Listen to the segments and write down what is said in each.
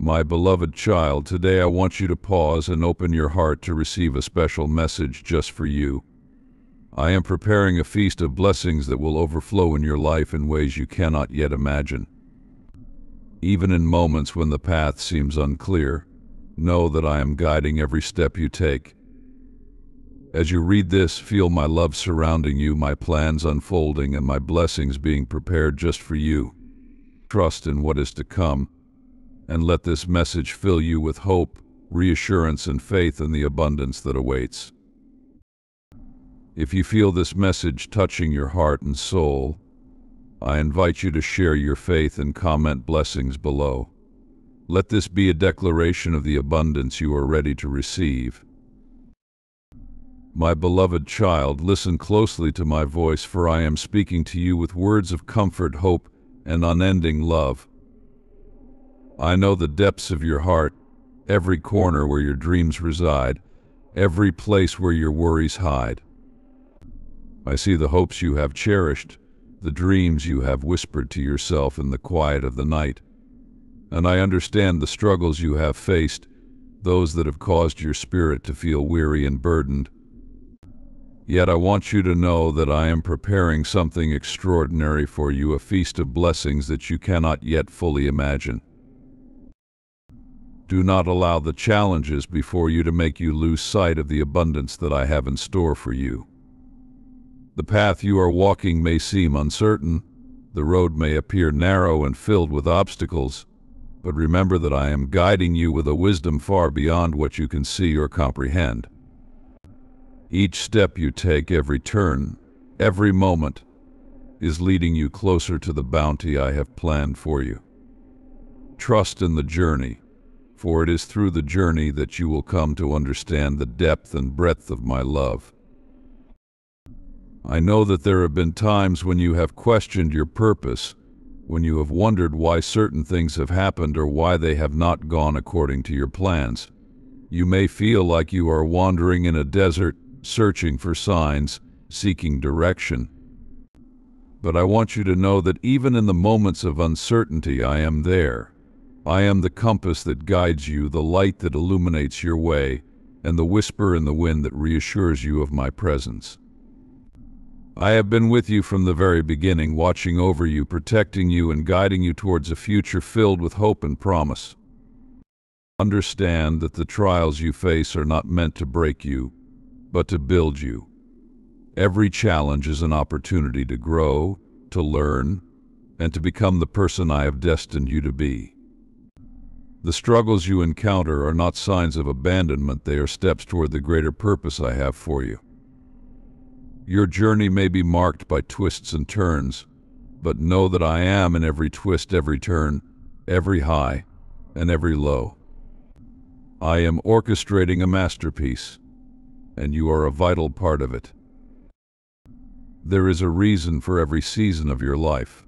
My beloved child, today I want you to pause and open your heart to receive a special message just for you. I am preparing a feast of blessings that will overflow in your life in ways you cannot yet imagine. Even in moments when the path seems unclear, know that I am guiding every step you take. As you read this, feel my love surrounding you, my plans unfolding, and my blessings being prepared just for you. Trust in what is to come, and let this message fill you with hope, reassurance, and faith in the abundance that awaits. If you feel this message touching your heart and soul, I invite you to share your faith and comment blessings below. Let this be a declaration of the abundance you are ready to receive. My beloved child, listen closely to my voice, for I am speaking to you with words of comfort, hope, and unending love. I know the depths of your heart, every corner where your dreams reside, every place where your worries hide. I see the hopes you have cherished, the dreams you have whispered to yourself in the quiet of the night, and I understand the struggles you have faced, those that have caused your spirit to feel weary and burdened. Yet I want you to know that I am preparing something extraordinary for you, a feast of blessings that you cannot yet fully imagine. Do not allow the challenges before you to make you lose sight of the abundance that I have in store for you. The path you are walking may seem uncertain, the road may appear narrow and filled with obstacles, but remember that I am guiding you with a wisdom far beyond what you can see or comprehend. Each step you take, every turn, every moment, is leading you closer to the bounty I have planned for you. Trust in the journey, for it is through the journey that you will come to understand the depth and breadth of my love. I know that there have been times when you have questioned your purpose, when you have wondered why certain things have happened or why they have not gone according to your plans. You may feel like you are wandering in a desert, searching for signs, seeking direction. But I want you to know that even in the moments of uncertainty, I am there. I am the compass that guides you, the light that illuminates your way, and the whisper in the wind that reassures you of my presence. I have been with you from the very beginning, watching over you, protecting you, and guiding you towards a future filled with hope and promise. Understand that the trials you face are not meant to break you, but to build you. Every challenge is an opportunity to grow, to learn, and to become the person I have destined you to be. The struggles you encounter are not signs of abandonment, they are steps toward the greater purpose I have for you. Your journey may be marked by twists and turns, but know that I am in every twist, every turn, every high, and every low. I am orchestrating a masterpiece, and you are a vital part of it. There is a reason for every season of your life.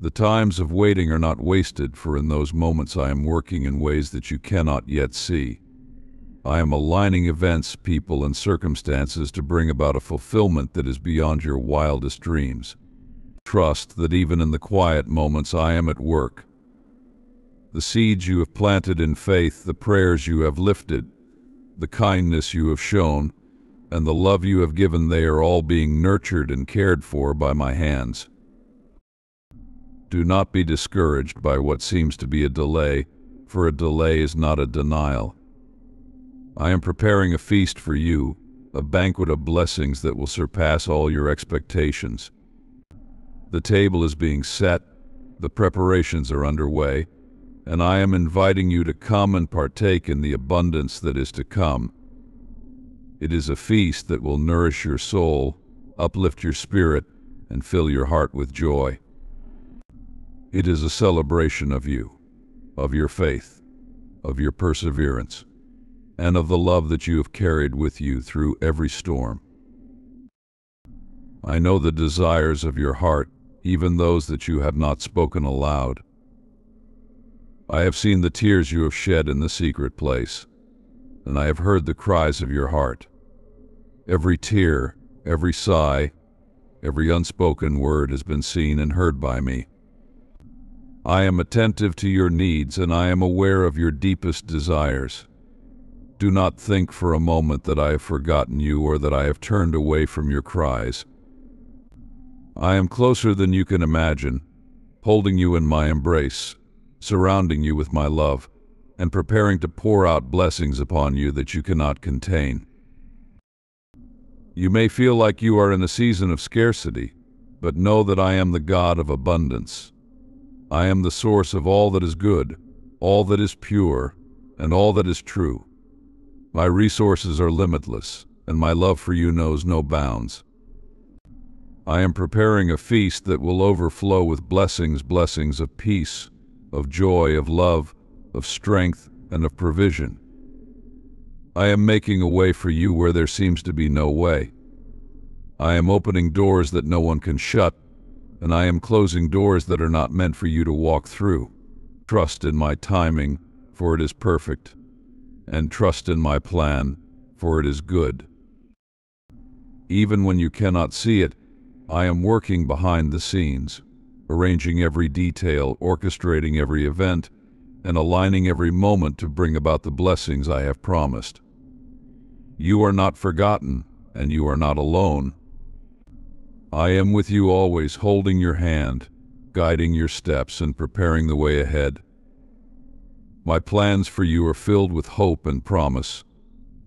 The times of waiting are not wasted, for in those moments I am working in ways that you cannot yet see. I am aligning events, people, and circumstances to bring about a fulfillment that is beyond your wildest dreams. Trust that even in the quiet moments I am at work. The seeds you have planted in faith, the prayers you have lifted, the kindness you have shown, and the love you have given, they are all being nurtured and cared for by my hands. Do not be discouraged by what seems to be a delay, for a delay is not a denial. I am preparing a feast for you, a banquet of blessings that will surpass all your expectations. The table is being set, the preparations are underway, and I am inviting you to come and partake in the abundance that is to come. It is a feast that will nourish your soul, uplift your spirit, and fill your heart with joy. It is a celebration of you, of your faith, of your perseverance, and of the love that you have carried with you through every storm. I know the desires of your heart, even those that you have not spoken aloud. I have seen the tears you have shed in the secret place, and I have heard the cries of your heart. Every tear, every sigh, every unspoken word has been seen and heard by me. I am attentive to your needs and I am aware of your deepest desires. Do not think for a moment that I have forgotten you or that I have turned away from your cries. I am closer than you can imagine, holding you in my embrace, surrounding you with my love, and preparing to pour out blessings upon you that you cannot contain. You may feel like you are in a season of scarcity, but know that I am the God of abundance. I am the source of all that is good, all that is pure, and all that is true. My resources are limitless, and my love for you knows no bounds. I am preparing a feast that will overflow with blessings, blessings of peace, of joy, of love, of strength, and of provision. I am making a way for you where there seems to be no way. I am opening doors that no one can shut, and I am closing doors that are not meant for you to walk through. Trust in my timing, for it is perfect, and trust in my plan, for it is good. Even when you cannot see it, I am working behind the scenes, arranging every detail, orchestrating every event, and aligning every moment to bring about the blessings I have promised. You are not forgotten, and you are not alone. I am with you always, holding your hand, guiding your steps, and preparing the way ahead. My plans for you are filled with hope and promise,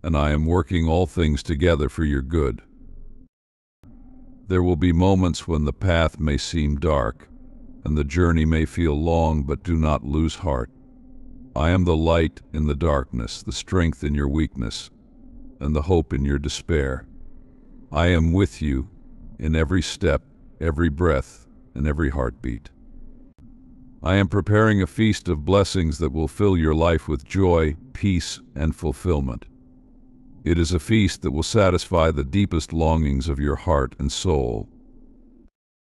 and I am working all things together for your good. There will be moments when the path may seem dark, and the journey may feel long, but do not lose heart. I am the light in the darkness, the strength in your weakness, and the hope in your despair. I am with you in every step, every breath, and every heartbeat. I am preparing a feast of blessings that will fill your life with joy, peace, and fulfillment. It is a feast that will satisfy the deepest longings of your heart and soul.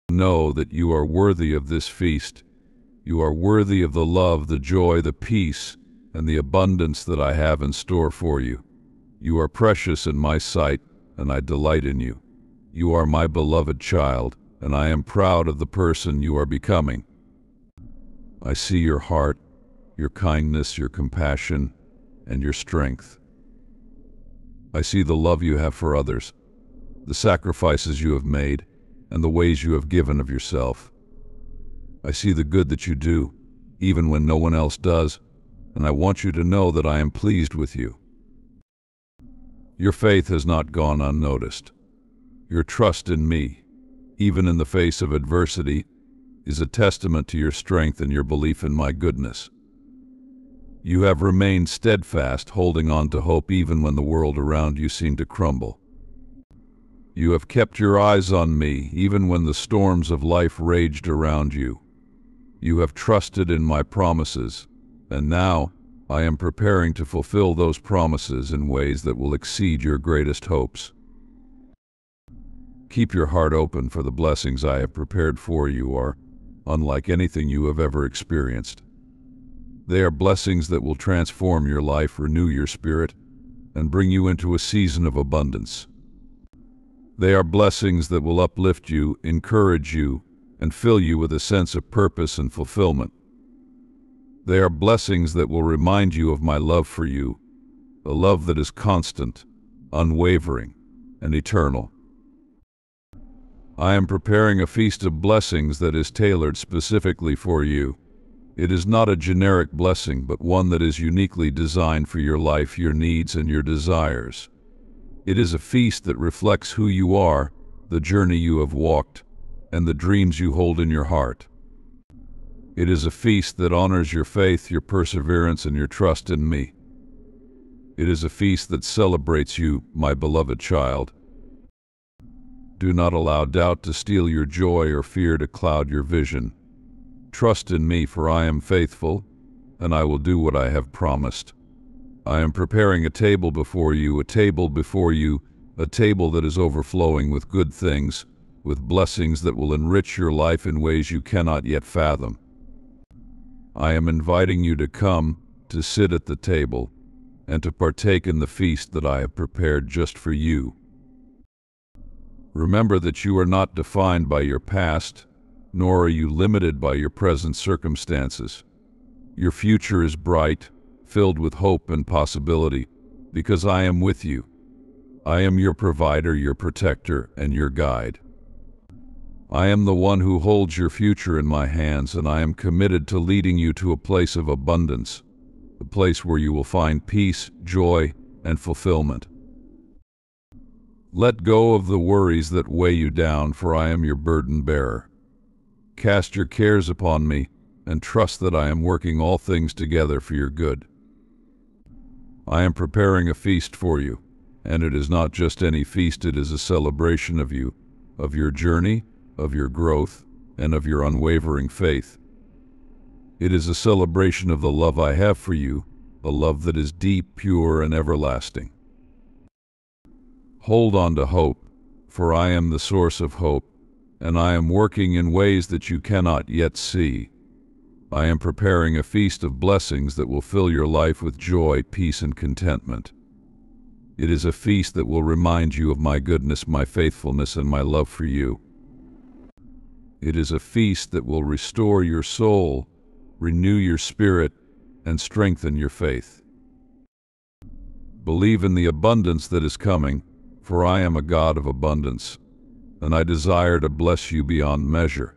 Know that you are worthy of this feast. You are worthy of the love, the joy, the peace, and the abundance that I have in store for you. You are precious in my sight, and I delight in you. You are my beloved child, and I am proud of the person you are becoming. I see your heart, your kindness, your compassion, and your strength. I see the love you have for others, the sacrifices you have made, and the ways you have given of yourself. I see the good that you do, even when no one else does, and I want you to know that I am pleased with you. Your faith has not gone unnoticed. Your trust in me, even in the face of adversity, is a testament to your strength and your belief in my goodness. You have remained steadfast, holding on to hope even when the world around you seemed to crumble. You have kept your eyes on me even when the storms of life raged around you. You have trusted in my promises, and now I am preparing to fulfill those promises in ways that will exceed your greatest hopes. Keep your heart open, for the blessings I have prepared for you are unlike anything you have ever experienced. They are blessings that will transform your life, renew your spirit, and bring you into a season of abundance. They are blessings that will uplift you, encourage you, and fill you with a sense of purpose and fulfillment. They are blessings that will remind you of my love for you, a love that is constant, unwavering, and eternal. I am preparing a feast of blessings that is tailored specifically for you. It is not a generic blessing, but one that is uniquely designed for your life, your needs, and your desires. It is a feast that reflects who you are, the journey you have walked, and the dreams you hold in your heart. It is a feast that honors your faith, your perseverance, and your trust in me. It is a feast that celebrates you, my beloved child. Do not allow doubt to steal your joy or fear to cloud your vision. Trust in me, for I am faithful, and I will do what I have promised. I am preparing a table before you, a table before you, a table that is overflowing with good things, with blessings that will enrich your life in ways you cannot yet fathom. I am inviting you to come, to sit at the table, and to partake in the feast that I have prepared just for you. Remember that you are not defined by your past, nor are you limited by your present circumstances. Your future is bright, filled with hope and possibility, because I am with you. I am your provider, your protector, and your guide. I am the one who holds your future in my hands, and I am committed to leading you to a place of abundance, a place where you will find peace, joy, and fulfillment. Let go of the worries that weigh you down, for I am your burden bearer. Cast your cares upon me, and trust that I am working all things together for your good. I am preparing a feast for you, and it is not just any feast, it is a celebration of you, of your journey, of your growth, and of your unwavering faith. It is a celebration of the love I have for you, a love that is deep, pure, and everlasting. Hold on to hope, for I am the source of hope, and I am working in ways that you cannot yet see. I am preparing a feast of blessings that will fill your life with joy, peace, and contentment. It is a feast that will remind you of my goodness, my faithfulness, and my love for you. It is a feast that will restore your soul, renew your spirit, and strengthen your faith. Believe in the abundance that is coming, for I am a God of abundance, and I desire to bless you beyond measure.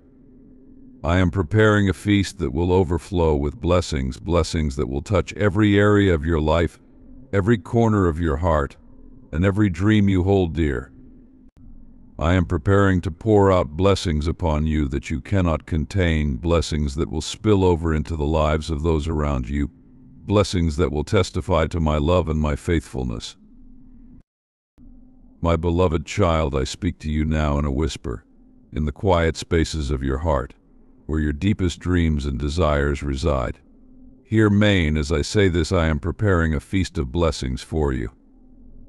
I am preparing a feast that will overflow with blessings, blessings that will touch every area of your life, every corner of your heart, and every dream you hold dear. I am preparing to pour out blessings upon you that you cannot contain, blessings that will spill over into the lives of those around you, blessings that will testify to my love and my faithfulness. My beloved child, I speak to you now in a whisper, in the quiet spaces of your heart, where your deepest dreams and desires reside. Hear me, as I say this, I am preparing a feast of blessings for you.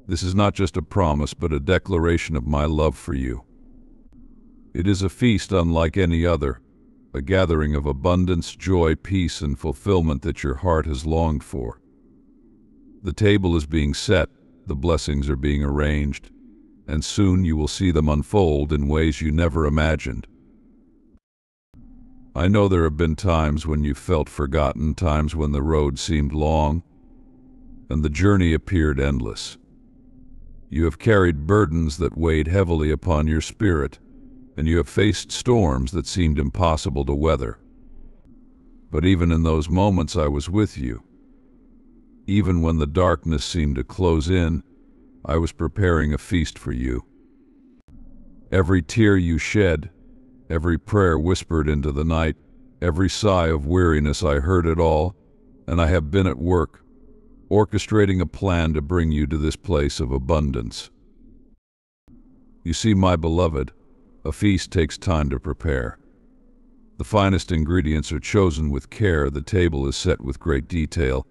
This is not just a promise, but a declaration of my love for you. It is a feast unlike any other, a gathering of abundance, joy, peace, and fulfillment that your heart has longed for. The table is being set, the blessings are being arranged, and soon you will see them unfold in ways you never imagined. I know there have been times when you felt forgotten, times when the road seemed long, and the journey appeared endless. You have carried burdens that weighed heavily upon your spirit, and you have faced storms that seemed impossible to weather. But even in those moments, I was with you. Even when the darkness seemed to close in, I was preparing a feast for you. Every tear you shed, every prayer whispered into the night, every sigh of weariness, I heard it all, and I have been at work, orchestrating a plan to bring you to this place of abundance. You see, my beloved, a feast takes time to prepare. The finest ingredients are chosen with care, the table is set with great detail,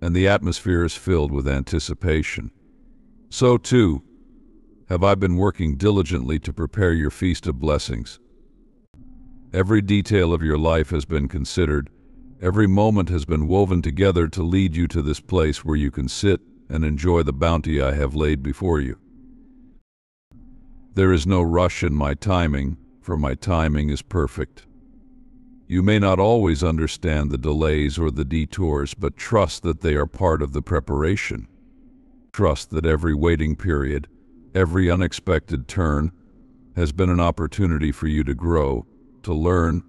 and the atmosphere is filled with anticipation. So too have I been working diligently to prepare your feast of blessings. Every detail of your life has been considered. Every moment has been woven together to lead you to this place where you can sit and enjoy the bounty I have laid before you. There is no rush in my timing, for my timing is perfect. You may not always understand the delays or the detours, but trust that they are part of the preparation. Trust that every waiting period, every unexpected turn, has been an opportunity for you to grow, to learn,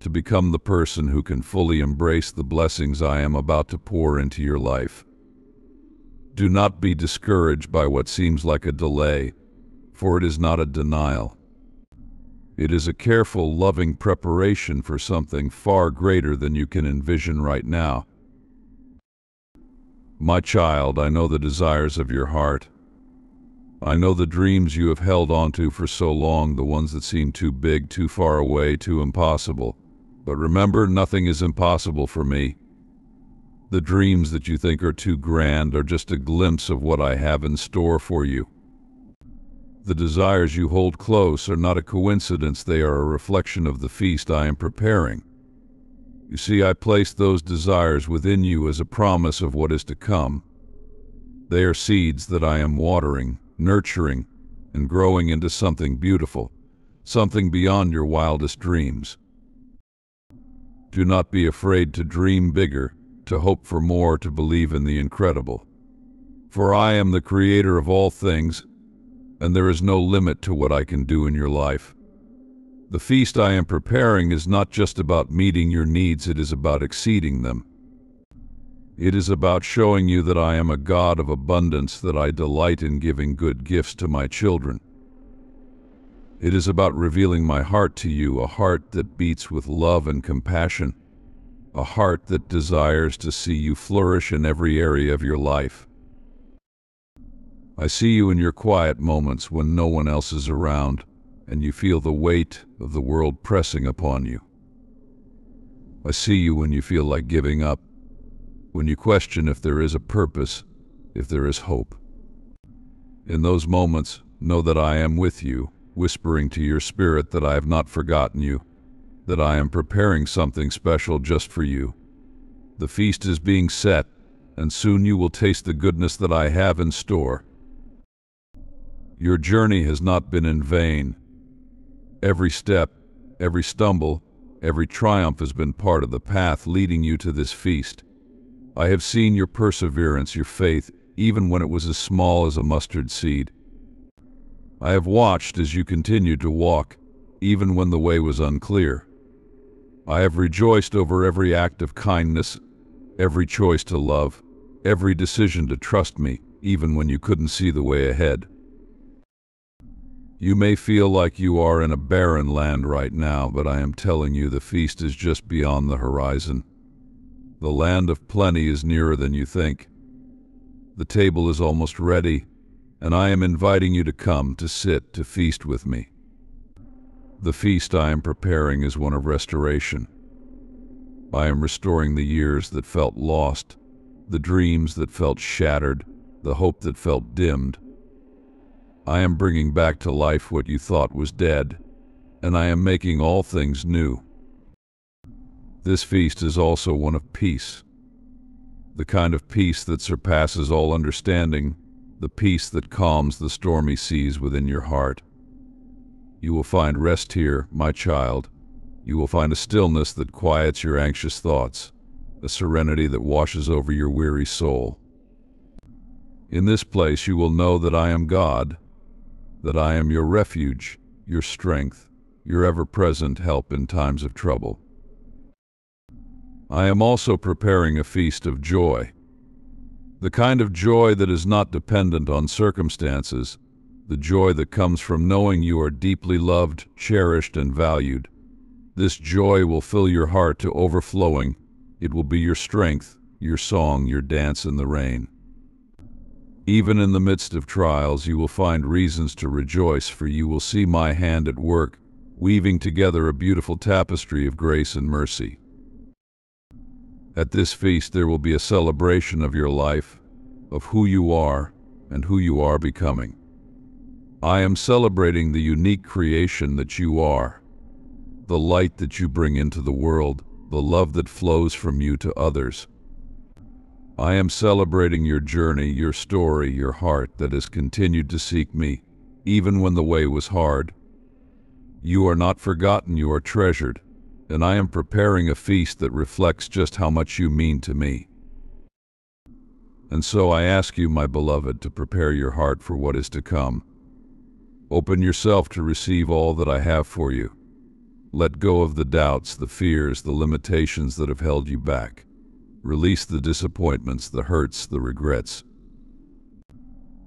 to become the person who can fully embrace the blessings I am about to pour into your life. Do not be discouraged by what seems like a delay, for it is not a denial. It is a careful, loving preparation for something far greater than you can envision right now. My child, I know the desires of your heart. I know the dreams you have held onto for so long, the ones that seem too big, too far away, too impossible. But remember, nothing is impossible for me. The dreams that you think are too grand are just a glimpse of what I have in store for you. The desires you hold close are not a coincidence, they are a reflection of the feast I am preparing. You see, I placed those desires within you as a promise of what is to come. They are seeds that I am watering, nurturing, and growing into something beautiful. something beyond your wildest dreams. Do not be afraid to dream bigger, to hope for more, to believe in the incredible. For I am the creator of all things, and there is no limit to what I can do in your life. The feast I am preparing is not just about meeting your needs, it is about exceeding them. It is about showing you that I am a God of abundance, that I delight in giving good gifts to my children. It is about revealing my heart to you, a heart that beats with love and compassion, a heart that desires to see you flourish in every area of your life. I see you in your quiet moments when no one else is around, and you feel the weight of the world pressing upon you. I see you when you feel like giving up, when you question if there is a purpose, if there is hope. In those moments, know that I am with you, whispering to your spirit that I have not forgotten you, that I am preparing something special just for you. The feast is being set, and soon you will taste the goodness that I have in store. Your journey has not been in vain. Every step, every stumble, every triumph has been part of the path leading you to this feast. I have seen your perseverance, your faith, even when it was as small as a mustard seed. I have watched as you continued to walk, even when the way was unclear. I have rejoiced over every act of kindness, every choice to love, every decision to trust me, even when you couldn't see the way ahead. You may feel like you are in a barren land right now, but I am telling you the feast is just beyond the horizon. The land of plenty is nearer than you think. The table is almost ready, and I am inviting you to come, to sit, to feast with me. The feast I am preparing is one of restoration. I am restoring the years that felt lost, the dreams that felt shattered, the hope that felt dimmed. I am bringing back to life what you thought was dead, and I am making all things new. This feast is also one of peace, the kind of peace that surpasses all understanding, the peace that calms the stormy seas within your heart. You will find rest here, my child. You will find a stillness that quiets your anxious thoughts, a serenity that washes over your weary soul. In this place you will know that I am God, that I am your refuge, your strength, your ever-present help in times of trouble. I am also preparing a feast of joy, the kind of joy that is not dependent on circumstances, the joy that comes from knowing you are deeply loved, cherished, and valued. This joy will fill your heart to overflowing. It will be your strength, your song, your dance in the rain. Even in the midst of trials, you will find reasons to rejoice, for you will see my hand at work, weaving together a beautiful tapestry of grace and mercy. At this feast, there will be a celebration of your life, of who you are and who you are becoming. I am celebrating the unique creation that you are, the light that you bring into the world, the love that flows from you to others. I am celebrating your journey, your story, your heart that has continued to seek me, even when the way was hard. You are not forgotten, you are treasured, and I am preparing a feast that reflects just how much you mean to me. And so I ask you, my beloved, to prepare your heart for what is to come. Open yourself to receive all that I have for you. Let go of the doubts, the fears, the limitations that have held you back. Release the disappointments, the hurts, the regrets.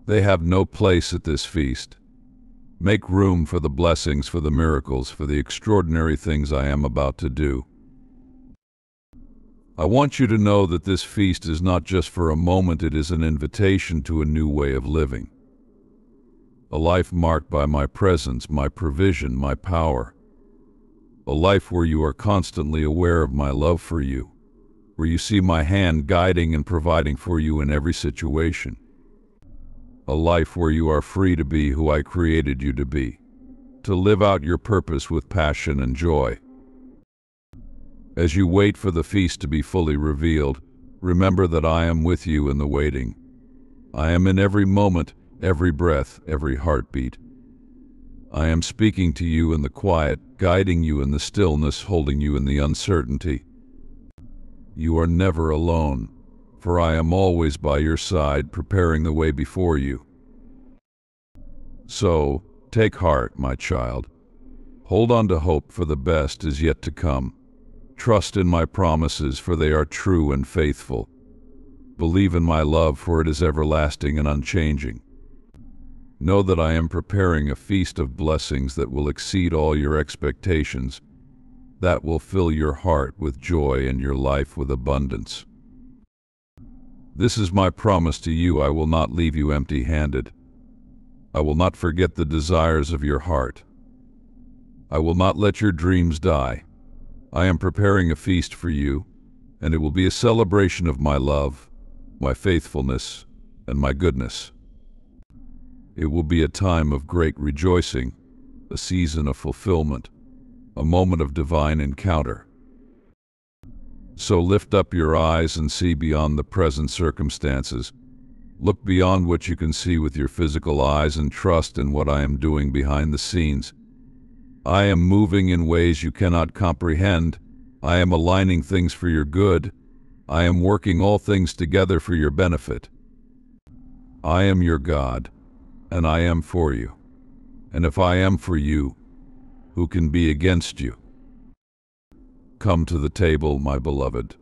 They have no place at this feast. Make room for the blessings, for the miracles, for the extraordinary things I am about to do. I want you to know that this feast is not just for a moment, it is an invitation to a new way of living. A life marked by my presence, my provision, my power. A life where you are constantly aware of my love for you, where you see my hand guiding and providing for you in every situation. A life where you are free to be who I created you to be, to live out your purpose with passion and joy. As you wait for the feast to be fully revealed, remember that I am with you in the waiting. I am in every moment, every breath, every heartbeat. I am speaking to you in the quiet, guiding you in the stillness, holding you in the uncertainty. You are never alone, for I am always by your side, preparing the way before you. So, take heart, my child. Hold on to hope, for the best is yet to come. Trust in my promises, for they are true and faithful. Believe in my love, for it is everlasting and unchanging. Know that I am preparing a feast of blessings that will exceed all your expectations, that will fill your heart with joy and your life with abundance. This is my promise to you. I will not leave you empty-handed. I will not forget the desires of your heart. I will not let your dreams die. I am preparing a feast for you, and it will be a celebration of my love, my faithfulness, and my goodness. It will be a time of great rejoicing, a season of fulfillment, a moment of divine encounter. So lift up your eyes and see beyond the present circumstances. Look beyond what you can see with your physical eyes and trust in what I am doing behind the scenes. I am moving in ways you cannot comprehend. I am aligning things for your good. I am working all things together for your benefit. I am your God, and I am for you. And if I am for you, who can be against you? Come to the table, my beloved.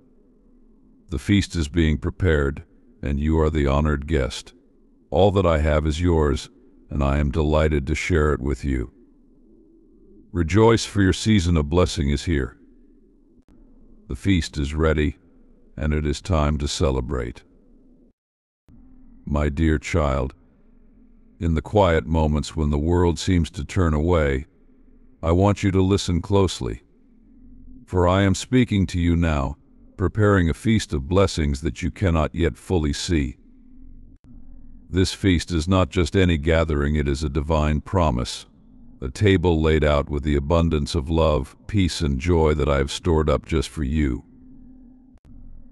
The feast is being prepared, and you are the honored guest. All that I have is yours, and I am delighted to share it with you. Rejoice, for your season of blessing is here. The feast is ready, and it is time to celebrate. My dear child, in the quiet moments when the world seems to turn away, I want you to listen closely. For I am speaking to you now, preparing a feast of blessings that you cannot yet fully see. This feast is not just any gathering, it is a divine promise. A table laid out with the abundance of love, peace, and joy that I have stored up just for you.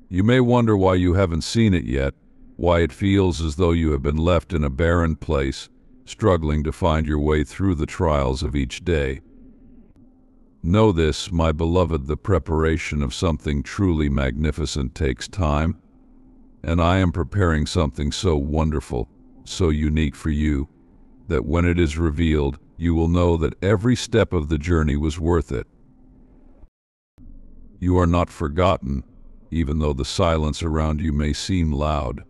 You may wonder why you haven't seen it yet, why it feels as though you have been left in a barren place, struggling to find your way through the trials of each day. Know this, my beloved, the preparation of something truly magnificent takes time, and I am preparing something so wonderful, so unique for you, that when it is revealed, you will know that every step of the journey was worth it. You are not forgotten, even though the silence around you may seem loud.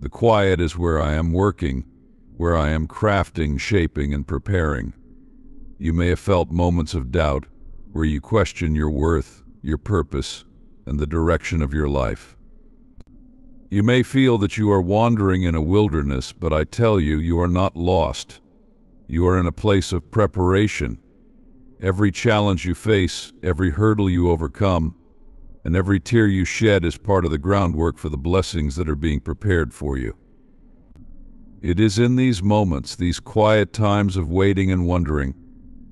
The quiet is where I am working, where I am crafting, shaping, and preparing. You may have felt moments of doubt, where you question your worth, your purpose, and the direction of your life. You may feel that you are wandering in a wilderness, but I tell you, you are not lost. You are in a place of preparation. Every challenge you face, every hurdle you overcome, and every tear you shed is part of the groundwork for the blessings that are being prepared for you. It is in these moments, these quiet times of waiting and wondering,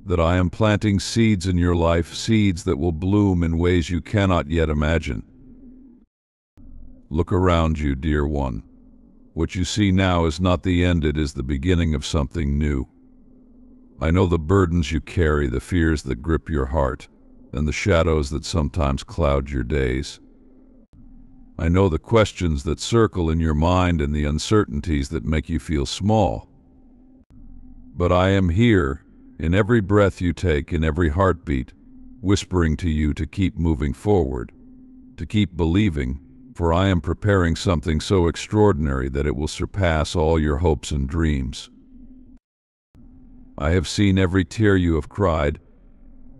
that I am planting seeds in your life, seeds that will bloom in ways you cannot yet imagine. Look around you, dear one. What you see now is not the end, it is the beginning of something new. I know the burdens you carry, the fears that grip your heart, and the shadows that sometimes cloud your days. I know the questions that circle in your mind and the uncertainties that make you feel small. But I am here, in every breath you take, in every heartbeat, whispering to you to keep moving forward, to keep believing, for I am preparing something so extraordinary that it will surpass all your hopes and dreams. I have seen every tear you have cried,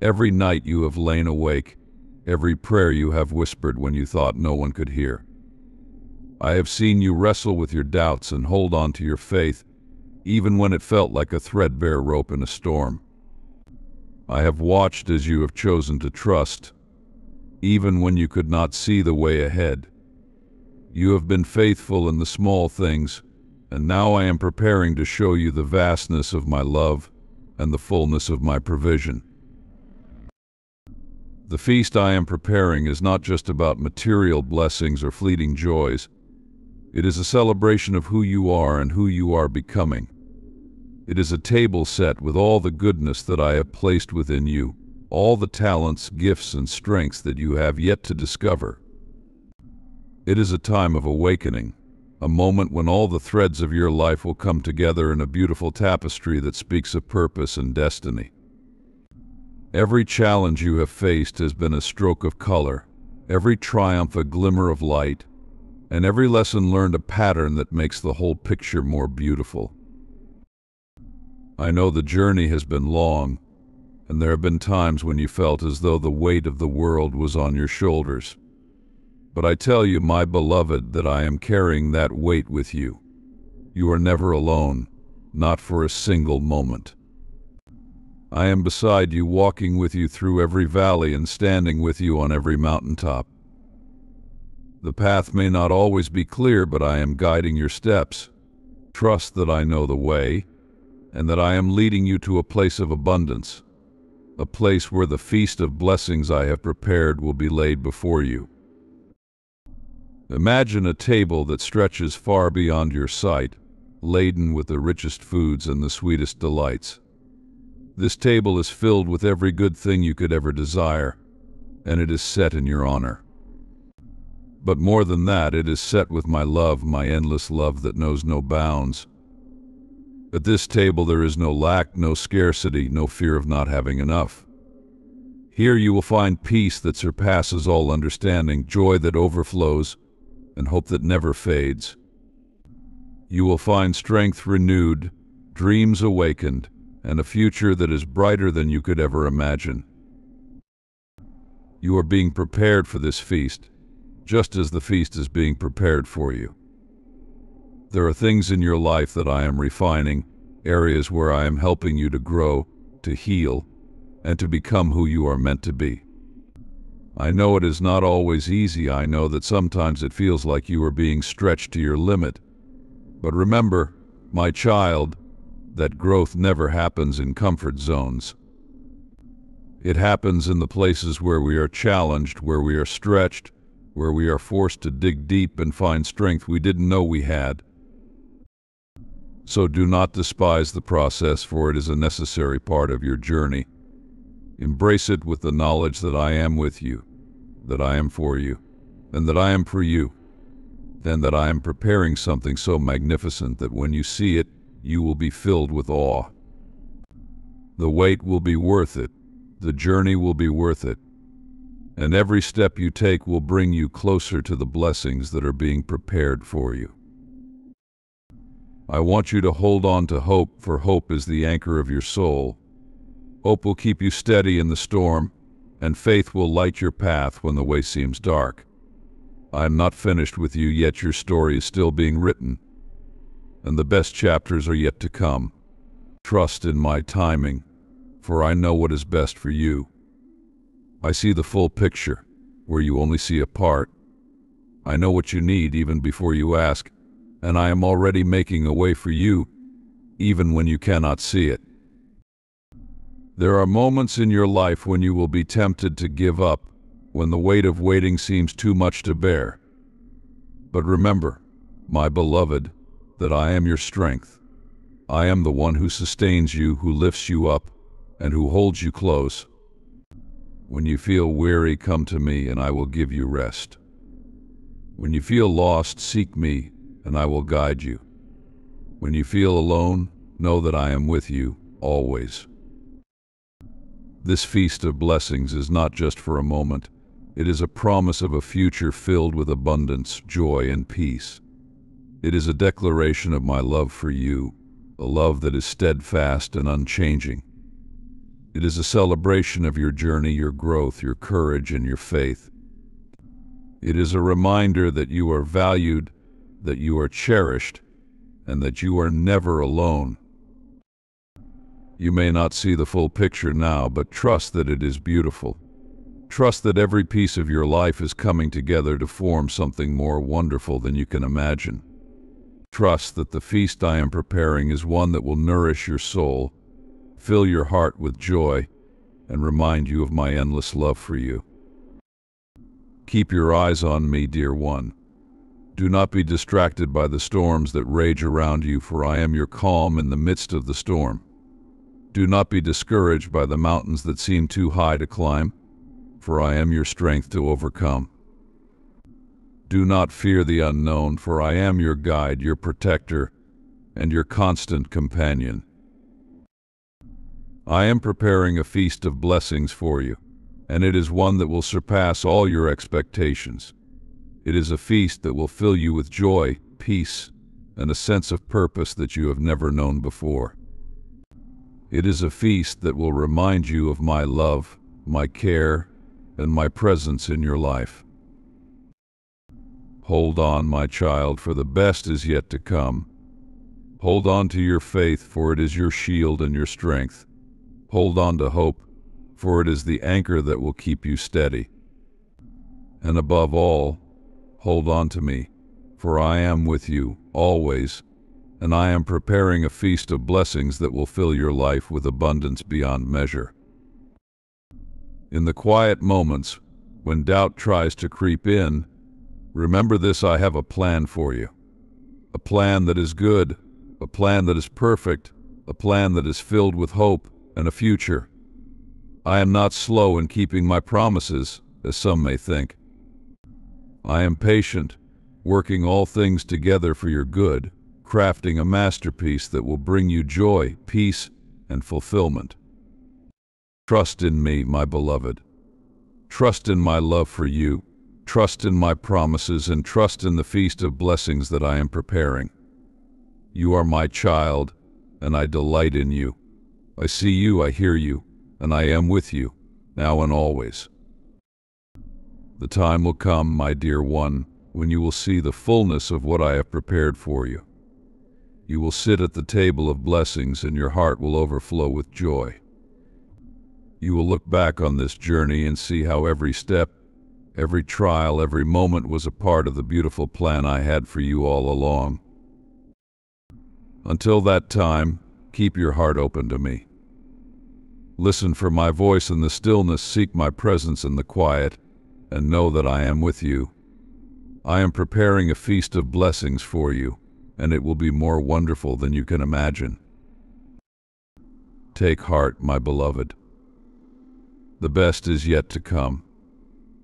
every night you have lain awake, every prayer you have whispered when you thought no one could hear. I have seen you wrestle with your doubts and hold on to your faith, even when it felt like a threadbare rope in a storm. I have watched as you have chosen to trust, even when you could not see the way ahead. You have been faithful in the small things, and now I am preparing to show you the vastness of my love and the fullness of my provision. The feast I am preparing is not just about material blessings or fleeting joys. It is a celebration of who you are and who you are becoming. It is a table set with all the goodness that I have placed within you, all the talents, gifts, and strengths that you have yet to discover. It is a time of awakening, a moment when all the threads of your life will come together in a beautiful tapestry that speaks of purpose and destiny. Every challenge you have faced has been a stroke of color, every triumph a glimmer of light, and every lesson learned a pattern that makes the whole picture more beautiful. I know the journey has been long, and there have been times when you felt as though the weight of the world was on your shoulders. But I tell you, my beloved, that I am carrying that weight with you. You are never alone, not for a single moment. I am beside you, walking with you through every valley and standing with you on every mountaintop. The path may not always be clear, but I am guiding your steps. Trust that I know the way, and that I am leading you to a place of abundance, a place where the feast of blessings I have prepared will be laid before you. Imagine a table that stretches far beyond your sight, laden with the richest foods and the sweetest delights. This table is filled with every good thing you could ever desire, and it is set in your honor. But more than that, it is set with my love, my endless love that knows no bounds. At this table there is no lack, no scarcity, no fear of not having enough. Here you will find peace that surpasses all understanding, joy that overflows, and hope that never fades. You will find strength renewed, dreams awakened, and a future that is brighter than you could ever imagine. You are being prepared for this feast, just as the feast is being prepared for you. There are things in your life that I am refining, areas where I am helping you to grow, to heal, and to become who you are meant to be. I know it is not always easy. I know that sometimes it feels like you are being stretched to your limit. But remember, my child, that growth never happens in comfort zones. It happens in the places where we are challenged, where we are stretched, where we are forced to dig deep and find strength we didn't know we had. So do not despise the process, for it is a necessary part of your journey. Embrace it with the knowledge that I am with you, that I am for you, and that I am for you, and that I am preparing something so magnificent that when you see it, you will be filled with awe. The wait will be worth it, the journey will be worth it, and every step you take will bring you closer to the blessings that are being prepared for you. I want you to hold on to hope, for hope is the anchor of your soul. Hope will keep you steady in the storm, and faith will light your path when the way seems dark. I am not finished with you yet. Your story is still being written, and the best chapters are yet to come. Trust in my timing, for I know what is best for you. I see the full picture, where you only see a part. I know what you need even before you ask, and I am already making a way for you, even when you cannot see it. There are moments in your life when you will be tempted to give up, when the weight of waiting seems too much to bear. But remember, my beloved, that I am your strength. I am the one who sustains you, who lifts you up, and who holds you close. When you feel weary, come to me, and I will give you rest. When you feel lost, seek me, and I will guide you. When you feel alone, know that I am with you, always. This feast of blessings is not just for a moment. It is a promise of a future filled with abundance, joy, and peace. It is a declaration of my love for you, a love that is steadfast and unchanging. It is a celebration of your journey, your growth, your courage, and your faith. It is a reminder that you are valued, that you are cherished, and that you are never alone. You may not see the full picture now, but trust that it is beautiful. Trust that every piece of your life is coming together to form something more wonderful than you can imagine. Trust that the feast I am preparing is one that will nourish your soul, fill your heart with joy, and remind you of my endless love for you. Keep your eyes on me, dear one. Do not be distracted by the storms that rage around you, for I am your calm in the midst of the storm. Do not be discouraged by the mountains that seem too high to climb, for I am your strength to overcome. Do not fear the unknown, for I am your guide, your protector, and your constant companion. I am preparing a feast of blessings for you, and it is one that will surpass all your expectations. It is a feast that will fill you with joy, peace, and a sense of purpose that you have never known before. It is a feast that will remind you of my love, my care, and my presence in your life. Hold on, my child, for the best is yet to come. Hold on to your faith, for it is your shield and your strength. Hold on to hope, for it is the anchor that will keep you steady. And above all, hold on to me, for I am with you always, and I am preparing a feast of blessings that will fill your life with abundance beyond measure. In the quiet moments, when doubt tries to creep in, remember this: I have a plan for you. A plan that is good, a plan that is perfect, a plan that is filled with hope and a future. I am not slow in keeping my promises, as some may think. I am patient, working all things together for your good, crafting a masterpiece that will bring you joy, peace, and fulfillment. Trust in me, my beloved. Trust in my love for you. Trust in my promises, and trust in the feast of blessings that I am preparing. You are my child, and I delight in you. I see you, I hear you, and I am with you, now and always. The time will come, my dear one, when you will see the fullness of what I have prepared for you. You will sit at the table of blessings, and your heart will overflow with joy. You will look back on this journey and see how every step, every trial, every moment was a part of the beautiful plan I had for you all along. Until that time, keep your heart open to me. Listen for my voice in the stillness, seek my presence in the quiet, and know that I am with you. I am preparing a feast of blessings for you, and it will be more wonderful than you can imagine. Take heart, my beloved. The best is yet to come.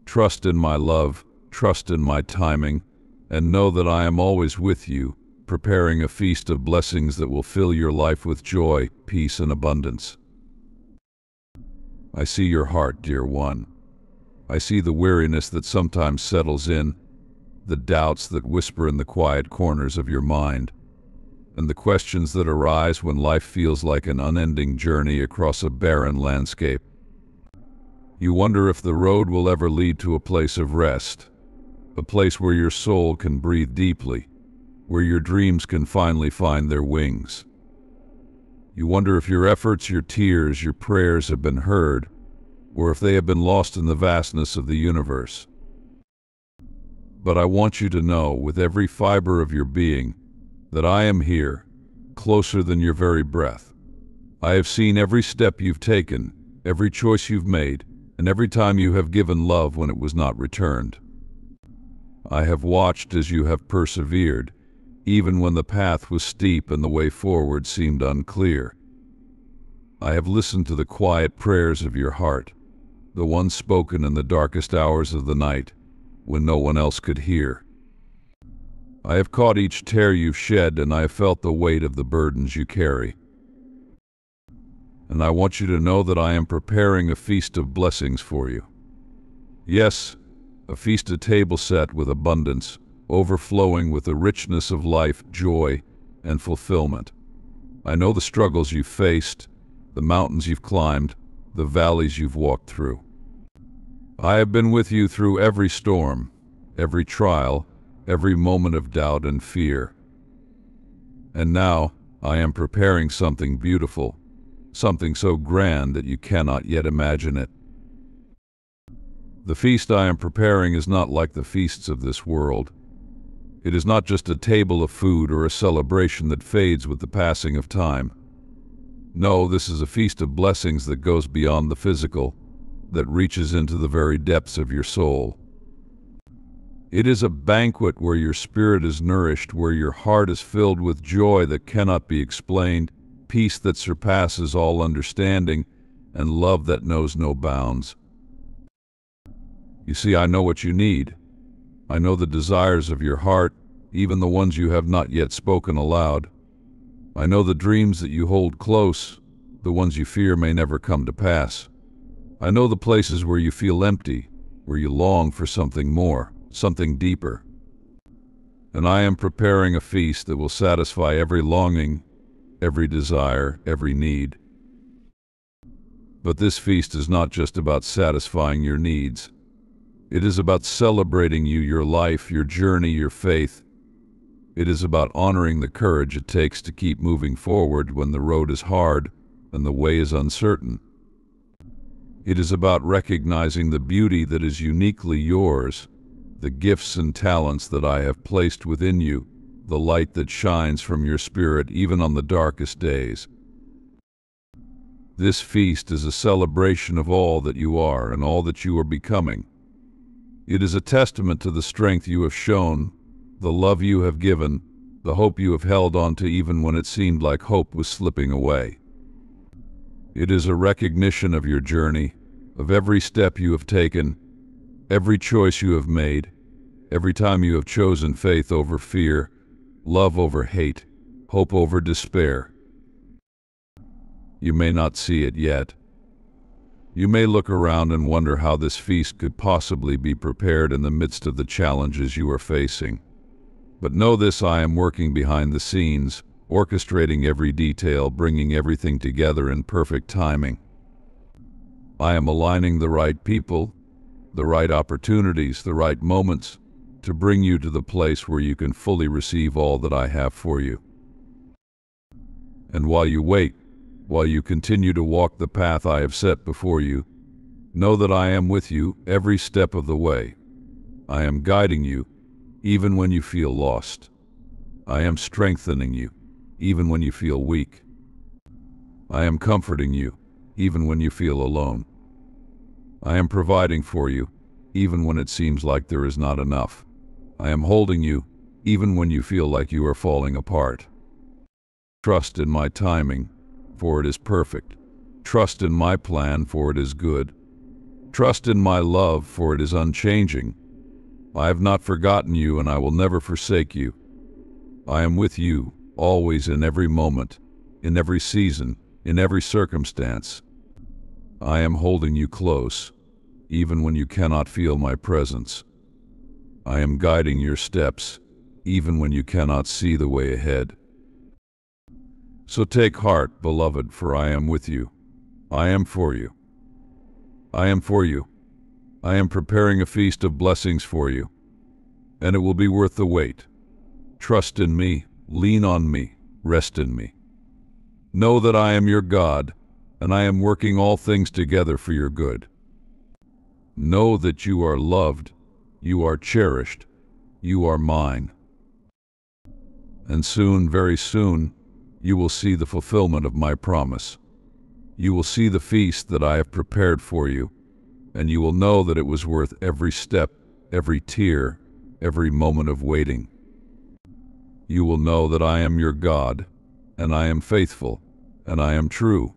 Trust in my love, trust in my timing, and know that I am always with you, preparing a feast of blessings that will fill your life with joy, peace, and abundance. I see your heart, dear one. I see the weariness that sometimes settles in, the doubts that whisper in the quiet corners of your mind, and the questions that arise when life feels like an unending journey across a barren landscape. You wonder if the road will ever lead to a place of rest, a place where your soul can breathe deeply, where your dreams can finally find their wings. You wonder if your efforts, your tears, your prayers have been heard, or if they have been lost in the vastness of the universe. But I want you to know, with every fiber of your being, that I am here, closer than your very breath. I have seen every step you've taken, every choice you've made, and every time you have given love when it was not returned. I have watched as you have persevered, even when the path was steep and the way forward seemed unclear. I have listened to the quiet prayers of your heart, the ones spoken in the darkest hours of the night, when no one else could hear. I have caught each tear you've shed, and I have felt the weight of the burdens you carry. And I want you to know that I am preparing a feast of blessings for you. Yes, a feast, a table set with abundance, overflowing with the richness of life, joy, and fulfillment. I know the struggles you've faced, the mountains you've climbed, the valleys you've walked through. I have been with you through every storm, every trial, every moment of doubt and fear. And now, I am preparing something beautiful, something so grand that you cannot yet imagine it. The feast I am preparing is not like the feasts of this world. It is not just a table of food or a celebration that fades with the passing of time. No, this is a feast of blessings that goes beyond the physical, that reaches into the very depths of your soul. It is a banquet where your spirit is nourished, where your heart is filled with joy that cannot be explained, peace that surpasses all understanding, and love that knows no bounds. You see, I know what you need. I know the desires of your heart, even the ones you have not yet spoken aloud. I know the dreams that you hold close, the ones you fear may never come to pass. I know the places where you feel empty, where you long for something more, something deeper. And I am preparing a feast that will satisfy every longing, every desire, every need. But this feast is not just about satisfying your needs. It is about celebrating you, your life, your journey, your faith. It is about honoring the courage it takes to keep moving forward when the road is hard and the way is uncertain. It is about recognizing the beauty that is uniquely yours, the gifts and talents that I have placed within you, the light that shines from your spirit even on the darkest days. This feast is a celebration of all that you are and all that you are becoming. It is a testament to the strength you have shown, the love you have given, the hope you have held on to even when it seemed like hope was slipping away. It is a recognition of your journey, of every step you have taken, every choice you have made, every time you have chosen faith over fear, love over hate, hope over despair. You may not see it yet. You may look around and wonder how this feast could possibly be prepared in the midst of the challenges you are facing. But know this, I am working behind the scenes, orchestrating every detail, bringing everything together in perfect timing. I am aligning the right people, the right opportunities, the right moments to bring you to the place where you can fully receive all that I have for you. And while you wait, while you continue to walk the path I have set before you, know that I am with you every step of the way. I am guiding you, even when you feel lost. I am strengthening you, even when you feel weak. I am comforting you, even when you feel alone. I am providing for you, even when it seems like there is not enough. I am holding you, even when you feel like you are falling apart. Trust in my timing, for it is perfect. Trust in my plan, for it is good. Trust in my love, for it is unchanging. I have not forgotten you, and I will never forsake you. I am with you, always, in every moment, in every season, in every circumstance. I am holding you close, even when you cannot feel my presence. I am guiding your steps, even when you cannot see the way ahead. So take heart, beloved, for I am with you. I am for you. I am for you. I am preparing a feast of blessings for you, and it will be worth the wait. Trust in me, lean on me, rest in me. Know that I am your God, and I am working all things together for your good. Know that you are loved, you are cherished, you are mine. And soon, very soon, you will see the fulfillment of my promise. You will see the feast that I have prepared for you, and you will know that it was worth every step, every tear, every moment of waiting. You will know that I am your God, and I am faithful, and I am true,